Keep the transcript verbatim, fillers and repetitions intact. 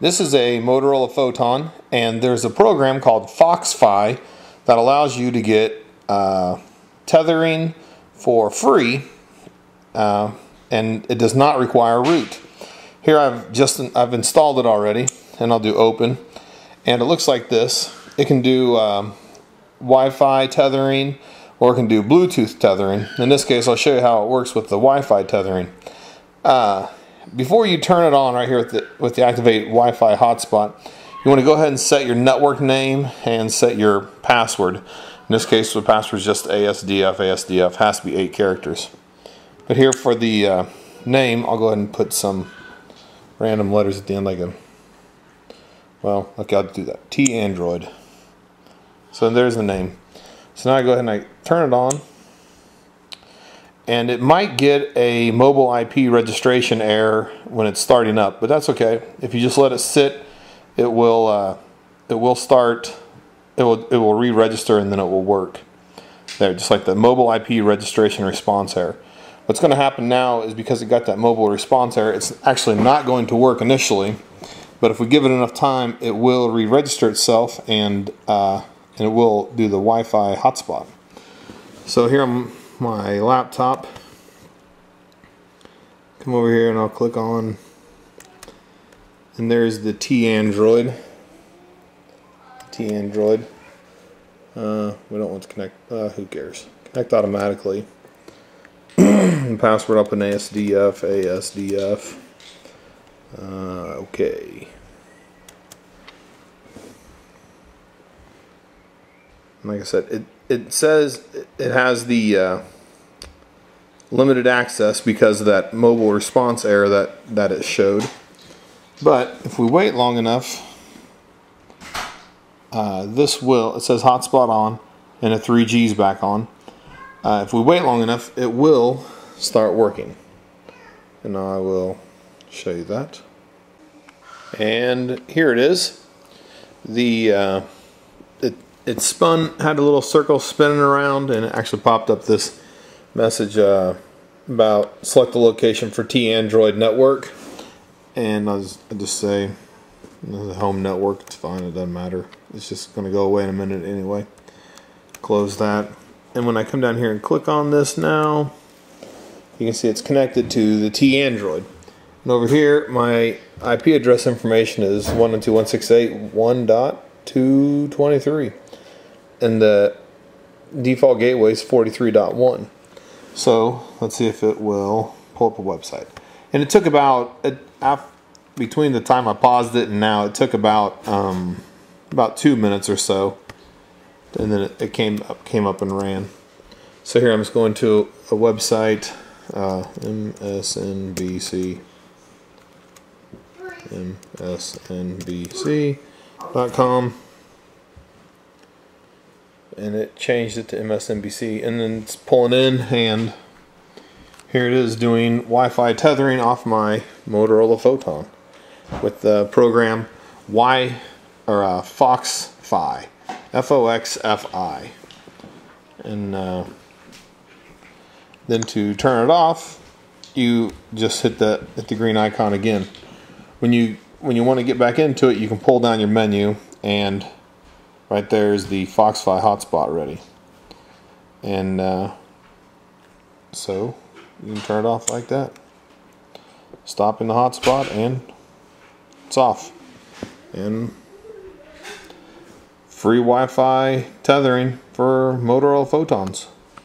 This is a Motorola Photon, and there's a program called FoxFi that allows you to get uh, tethering for free, uh, and it does not require root. Here I've just I've installed it already, and I'll do open, and it looks like this. It can do um, Wi-Fi tethering, or it can do Bluetooth tethering. In this case, I'll show you how it works with the Wi-Fi tethering. Uh, before you turn it on right here with the, with the Activate Wi-Fi hotspot, you want to go ahead and set your network name and set your password. In this case, the password is just A S D F. A S D F has to be eight characters. But here for the uh, name, I'll go ahead and put some random letters at the end, like a, well, okay, I'll do that, T-Android. So there's the name. So now I go ahead and I turn it on, and it might get a mobile I P registration error when it's starting up, but that's okay. If you just let it sit, it will uh, it will start, it will it will re-register, and then it will work. There, just like the mobile I P registration response error. What's going to happen now is, because it got that mobile response error, it's actually not going to work initially, but if we give it enough time, it will re-register itself, and uh, and it will do the Wi-Fi hotspot. So here on my laptop, come over here and I'll click on, and there's the T-Android. T-Android. Uh, we don't want to connect, uh, who cares? Connect automatically. Password up in A S D F, A S D F. Uh, okay. Like I said, it, it says it has the uh, limited access because of that mobile response error that, that it showed. But if we wait long enough, uh, this will, it says hotspot on and a three G's back on. Uh, if we wait long enough, it will start working. And I will show you that. And here it is. The... Uh, It spun, had a little circle spinning around, and it actually popped up this message uh, about select the location for T-Android network. And I just, I just say, the home network, it's fine, it doesn't matter. It's just going to go away in a minute anyway. Close that. And when I come down here and click on this now, you can see it's connected to the T-Android. And over here, my I P address information is one ninety-two dot one sixty-eight dot one dot two twenty-three. And the default gateway is forty-three dot one. So let's see if it will pull up a website. And it took about, it, after, between the time I paused it and now, it took about um, about two minutes or so. And then it, it came up, came up and ran. So here I'm just going to a website, uh, M S N B C, M S N B C dot com. And it changed it to M S N B C, and then it's pulling in, and here it is doing Wi-Fi tethering off my Motorola Photon with the program Y or uh, FoxFi, F O X F I. And uh, then to turn it off, you just hit the hit the green icon again. When you when you want to get back into it, you can pull down your menu, and right there is the FoxFi hotspot ready. And uh, so you can turn it off like that. Stop in the hotspot, and it's off. And free Wi-Fi tethering for Motorola Photons.